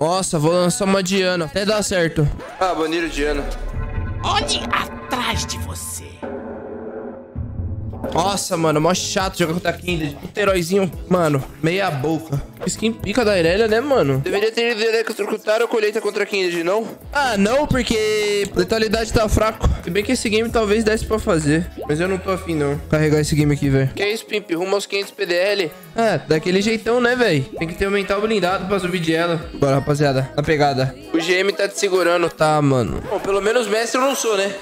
Nossa, vou lançar uma Diana. Até dá certo. Ah, baniram Diana. Olhe atrás de você. Nossa, mano, mó chato jogar contra a Kindred. Puta heróizinho, mano, meia boca. Skin pica da Irelia, né, mano? Deveria ter que executaram a colheita contra a Kindred, não? Ah, não, porque letalidade tá fraco. Se bem que esse game talvez desse pra fazer. Mas eu não tô afim, não. Carregar esse game aqui, velho. Que é isso, Pimp? Rumo aos 500 PDL. Ah, daquele jeitão, né, velho? Tem que ter o mental blindado pra subir de ela. Bora, rapaziada. Na pegada. O GM tá te segurando. Tá, mano. Bom, pelo menos mestre eu não sou, né?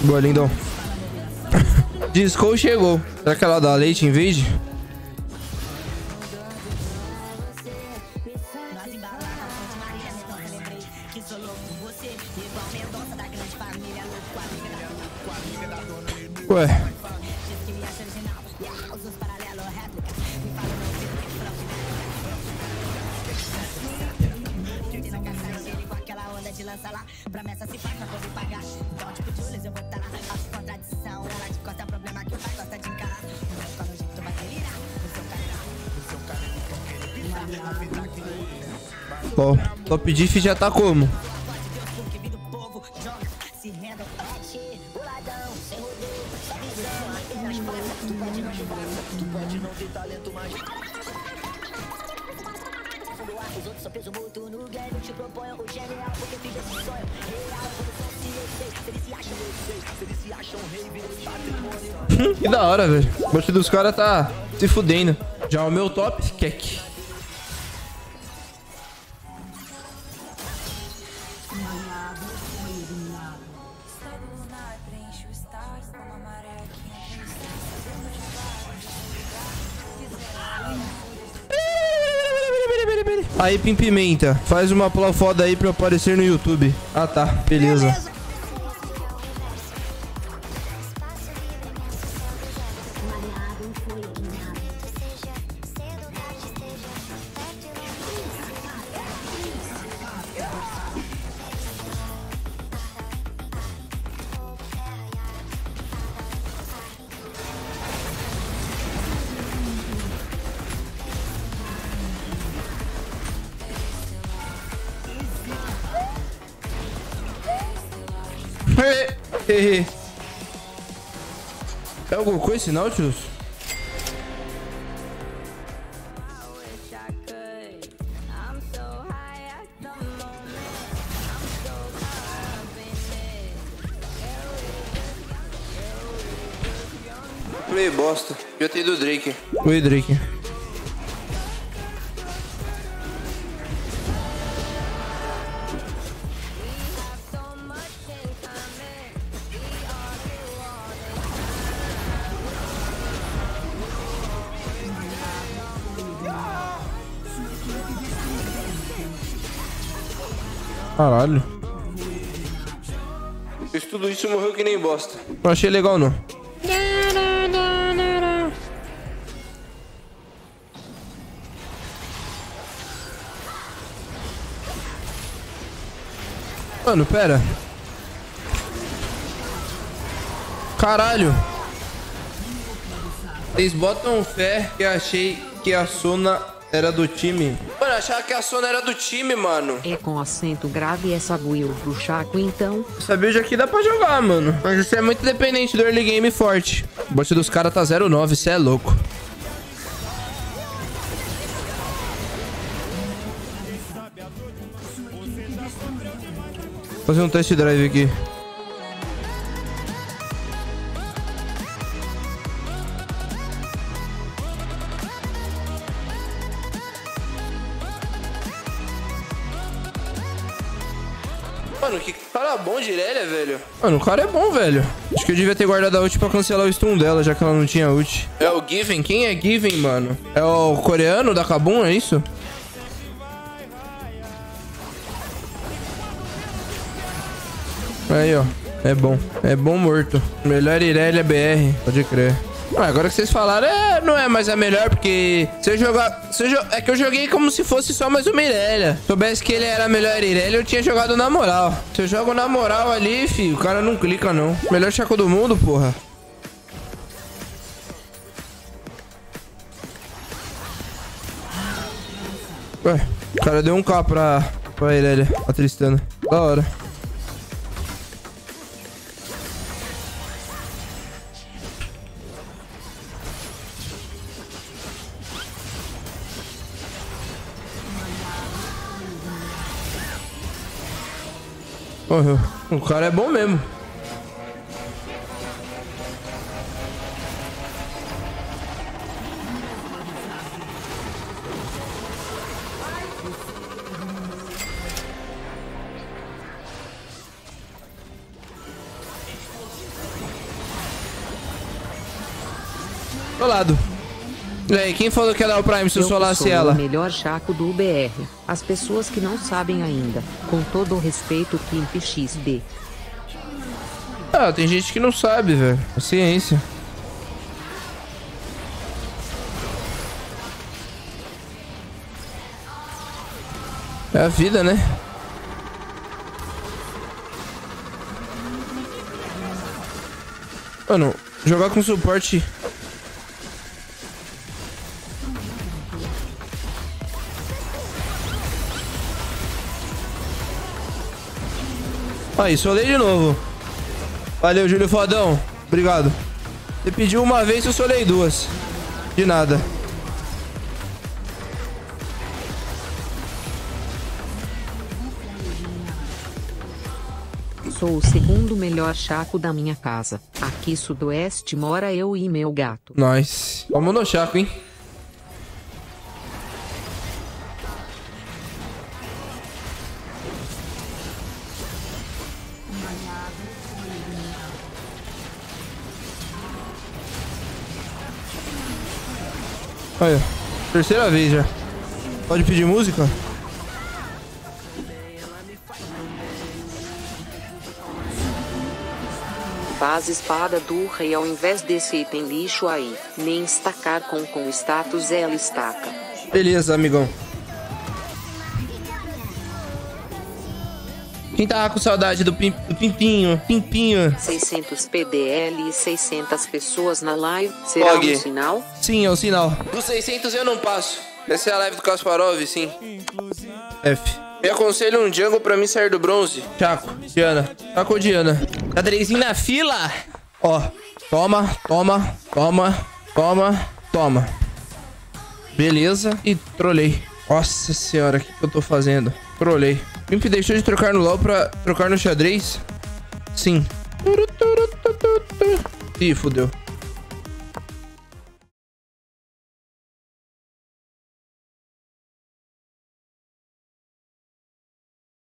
Boa, lindão. Disco chegou. Será que ela dá leite em vez? Ué. Ó, top diff já tá como? Que da hora, velho. O bote dos caras tá se fudendo. Já o meu top, Kek. Aí, Pimpimenta, faz uma play foda aí pra eu aparecer no YouTube. Ah, tá. Beleza. É alguma coisa esse Nautilus? Play bosta. Eu tenho do Drake. Oi, Drake. Caralho. Fiz tudo isso e morreu que nem bosta. Não achei legal, não. Mano, pera. Caralho. Vocês botam fé que achei que a Sona era do time. Mano, achava que a Sona era do time, mano. É com acento grave essa build do Chaco, então. Essa build aqui dá pra jogar, mano. Mas você é muito dependente do early game forte. O bot dos caras tá 0,9, você é louco. Vou fazer um test drive aqui. Mano, que cara bom de Irelia, velho. Mano, o cara é bom, velho. Acho que eu devia ter guardado a ult pra cancelar o stun dela, já que ela não tinha ult. É o Given? Quem é Given, mano? É o coreano da Kabum, é isso? Aí, ó. É bom. É bom morto. Melhor Irelia BR. Pode crer. Ah, agora que vocês falaram, não é mais a melhor, porque se eu jogar... É que eu joguei como se fosse só mais uma Irelia. Se soubesse que ele era a melhor Irelia, eu tinha jogado na moral. Se eu jogo na moral ali, filho, o cara não clica, não. Melhor Chaco do mundo, porra. Ué, o cara deu um K pra Irelia, a Tristana. Da hora. Morreu. O cara é bom mesmo. Colado. E aí, quem falou que ela é o Prime se eu solasse ela? O melhor Chaco do UBR. As pessoas que não sabem ainda. Com todo o respeito, Pimp XD. Ah, tem gente que não sabe, velho. Ciência. É a vida, né? Mano, jogar com suporte... Aí, solei de novo. Valeu, Júlio Fodão. Obrigado. Você pediu uma vez, eu solei duas. De nada. Sou o segundo melhor Chaco da minha casa. Aqui sudoeste mora eu e meu gato. Nice. Vamos no Chaco, hein? Olha, terceira vez já. Pode pedir música? Faz espada do rei ao invés desse item lixo aí. Nem estacar com status ela estaca. Beleza, amigão. Quem tava com saudade do Pimpinho? Pimpinho. 600 PDL e 600 pessoas na live. Será um sinal? Sim, é um sinal. Dos 600 eu não passo. Essa é a live do Kasparov, sim. F. Me aconselho um Django pra mim sair do bronze. Chaco, Diana. Chaco, Diana. Tá Drezinho na fila. Ó. Toma, toma, toma, toma, toma. Beleza. E trolei. Nossa senhora, o que eu tô fazendo? Trolei. Pimp deixou de trocar no LOL pra trocar no xadrez? Sim. Ih, fodeu.